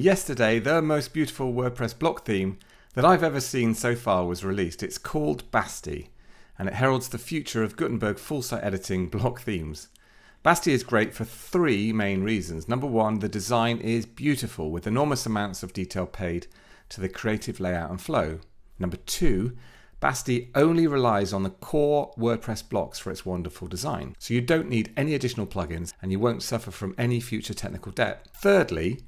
yesterday the most beautiful WordPress block theme that I've ever seen so far was released. It's called Basti, and it heralds the future of Gutenberg full-site editing block themes. Basti is great for three main reasons. Number one, the design is beautiful with enormous amounts of detail paid to the creative layout and flow. Number two, Basti only relies on the core WordPress blocks for its wonderful design, so you don't need any additional plugins and you won't suffer from any future technical debt. Thirdly,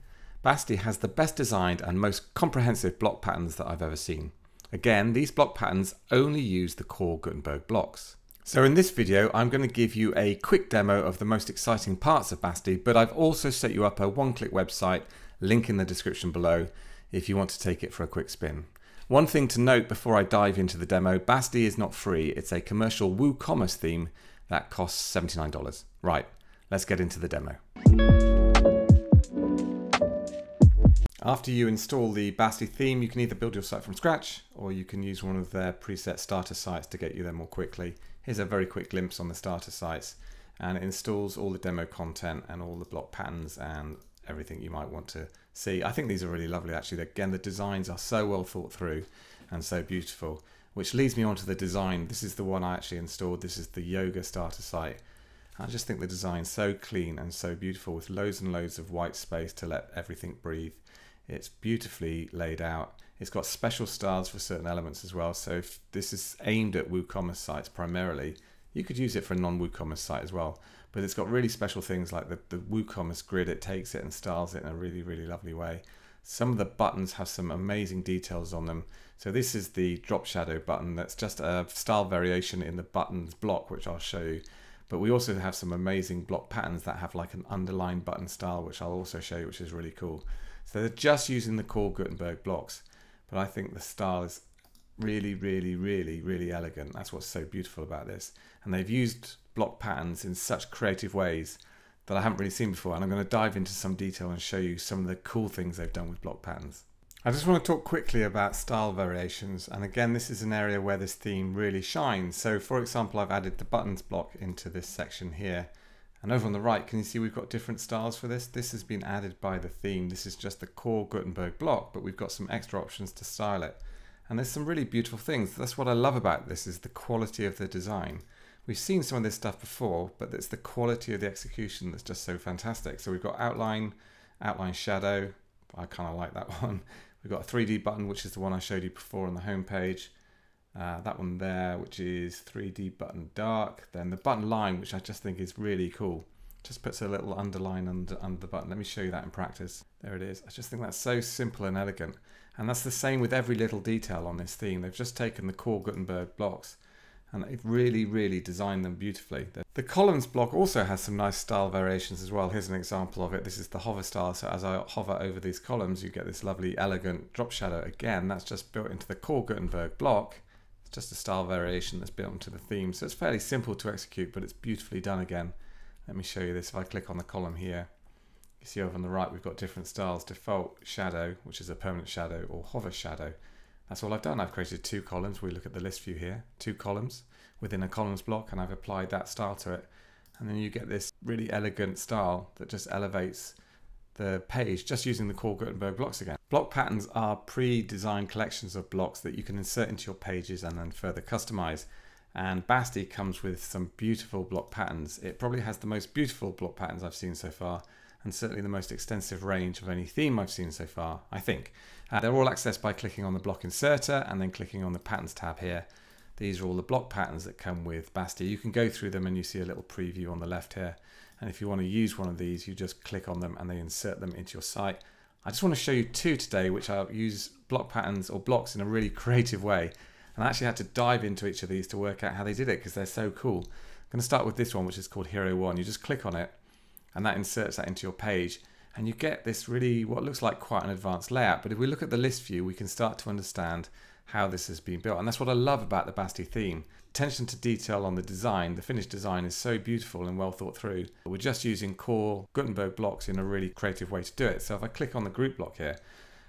Basti has the best designed and most comprehensive block patterns that I've ever seen. Again, these block patterns only use the core Gutenberg blocks. So in this video, I'm going to give you a quick demo of the most exciting parts of Basti, but I've also set you up a one-click website, link in the description below, if you want to take it for a quick spin. One thing to note before I dive into the demo, Basti is not free. It's a commercial WooCommerce theme that costs $79. Right, let's get into the demo. After you install the Basti theme, you can either build your site from scratch or you can use one of their preset starter sites to get you there more quickly. Here's a very quick glimpse on the starter sites, and it installs all the demo content and all the block patterns and everything you might want to see. I think these are really lovely actually. Again, the designs are so well thought through and so beautiful, which leads me on to the design. This is the one I actually installed. This is the yoga starter site. I just think the design's so clean and so beautiful with loads and loads of white space to let everything breathe. It's beautifully laid out. It's got special stars for certain elements as well. So if this is aimed at WooCommerce sites primarily, you could use it for a non-WooCommerce site as well, but it's got really special things like the WooCommerce grid. It takes it and styles it in a really, really lovely way. Some of the buttons have some amazing details on them. So this is the drop shadow button. That's just a style variation in the buttons block, which I'll show you. But we also have some amazing block patterns that have like an underlined button style, which I'll also show you, which is really cool. So they're just using the core Gutenberg blocks, but I think the style is really, really, really, really elegant. That's what's so beautiful about this. And they've used block patterns in such creative ways that I haven't really seen before. And I'm going to dive into some detail and show you some of the cool things they've done with block patterns. I just want to talk quickly about style variations. And again, this is an area where this theme really shines. So for example, I've added the buttons block into this section here. And over on the right, can you see we've got different styles for this? This has been added by the theme. This is just the core Gutenberg block, but we've got some extra options to style it. And there's some really beautiful things. That's what I love about this, is the quality of the design. We've seen some of this stuff before, but it's the quality of the execution that's just so fantastic. So we've got outline, outline shadow. I kind of like that one. We've got a 3D button, which is the one I showed you before on the homepage. That one there, which is 3D button dark. Then the button line, which I just think is really cool. Just puts a little underline under the button. Let me show you that in practice. There it is. I just think that's so simple and elegant. And that's the same with every little detail on this theme. They've just taken the core Gutenberg blocks and they've really, really designed them beautifully. The columns block also has some nice style variations as well. Here's an example of it. This is the hover style. So as I hover over these columns, you get this lovely, elegant drop shadow. Again, that's just built into the core Gutenberg block. It's just a style variation that's built into the theme. So it's fairly simple to execute, but it's beautifully done again. Let me show you this. If I click on the column here, you see over on the right, we've got different styles. Default shadow, which is a permanent shadow, or hover shadow. That's all I've done. I've created two columns. We look at the list view here, two columns within a columns block, and I've applied that style to it. And then you get this really elegant style that just elevates the page just using the core Gutenberg blocks again. Block patterns are pre-designed collections of blocks that you can insert into your pages and then further customize. And Basti comes with some beautiful block patterns. It probably has the most beautiful block patterns I've seen so far, and certainly the most extensive range of any theme I've seen so far, I think. They're all accessed by clicking on the block inserter and then clicking on the patterns tab here. These are all the block patterns that come with Basti. You can go through them and you see a little preview on the left here. And if you want to use one of these, you just click on them and they insert them into your site. I just want to show you two today, which I'll use block patterns or blocks in a really creative way. And I actually had to dive into each of these to work out how they did it because they're so cool. I'm going to start with this one, which is called Hero 1. You just click on it and that inserts that into your page. And you get this really, what looks like quite an advanced layout. But if we look at the list view, we can start to understand how this has been built. And that's what I love about the Basti theme. Attention to detail on the design. The finished design is so beautiful and well thought through. We're just using core Gutenberg blocks in a really creative way to do it. So if I click on the group block here,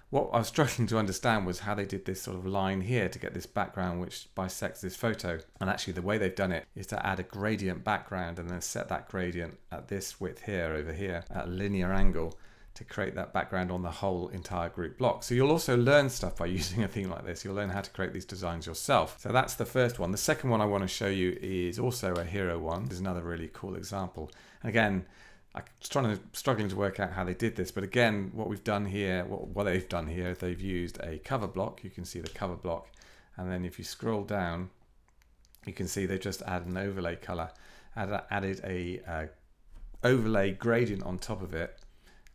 what I was struggling to understand was how they did this sort of line here to get this background which bisects this photo. And actually the way they've done it is to add a gradient background and then set that gradient at this width here over here at a linear angle to create that background on the whole entire group block. So you'll also learn stuff by using a theme like this. You'll learn how to create these designs yourself. So that's the first one. The second one I want to show you is also a hero one. There's another really cool example. Again, I'm struggling to work out how they did this, but again, what we've done here, what they've done here, they've used a cover block. You can see the cover block, and then if you scroll down, you can see they've just added an overlay color, added a overlay gradient on top of it,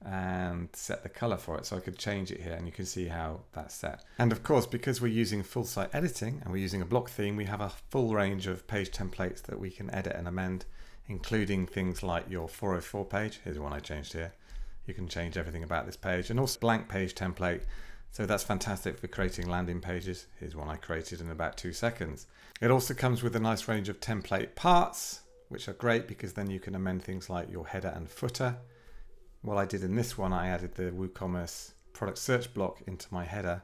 and set the color for it. So I could change it here, and you can see how that's set. And of course, because we're using full site editing and we're using a block theme, we have a full range of page templates that we can edit and amend, including things like your 404 page. Here's one I changed here. You can change everything about this page, and also blank page template. So that's fantastic for creating landing pages. Here's one I created in about 2 seconds. It also comes with a nice range of template parts, which are great because then you can amend things like your header and footer. What I did in this one, I added the WooCommerce product search block into my header,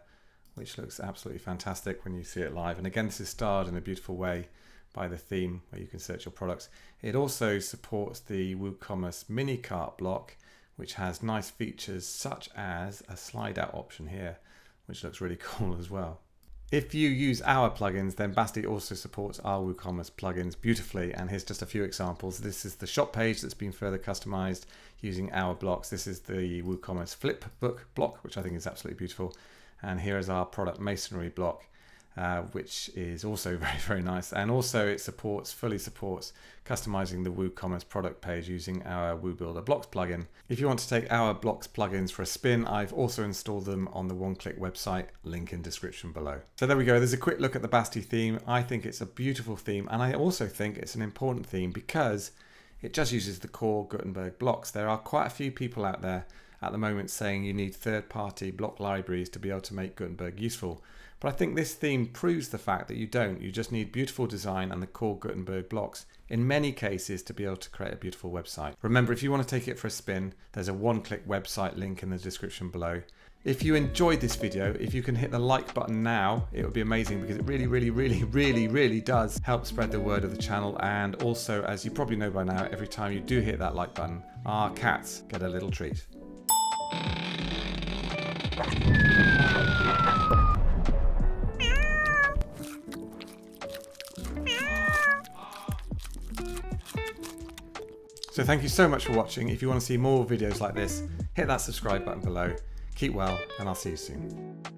which looks absolutely fantastic when you see it live. And again, this is styled in a beautiful way by the theme where you can search your products. It also supports the WooCommerce mini cart block, which has nice features such as a slide out option here, which looks really cool as well. If you use our plugins, then Basti also supports our WooCommerce plugins beautifully, and here's just a few examples. This is the shop page that's been further customized using our blocks. This is the WooCommerce flipbook block, which I think is absolutely beautiful. And here is our product masonry block, which is also very, very nice. And also it fully supports customizing the WooCommerce product page using our WooBuilder blocks plugin. If you want to take our blocks plugins for a spin, I've also installed them on the one-click website, link in description below. So there we go. There's a quick look at the Basti theme. I think it's a beautiful theme, and I also think it's an important theme because it just uses the core Gutenberg blocks. There are quite a few people out there at the moment saying you need third-party block libraries to be able to make Gutenberg useful. But I think this theme proves the fact that you don't. You just need beautiful design and the core Gutenberg blocks in many cases to be able to create a beautiful website. Remember, if you want to take it for a spin, there's a one-click website link in the description below. If you enjoyed this video, if you can hit the like button now, it would be amazing because it really does help spread the word of the channel. And also, as you probably know by now, every time you do hit that like button, our cats get a little treat. So thank you so much for watching. If you want to see more videos like this, hit that subscribe button below. Keep well, and I'll see you soon.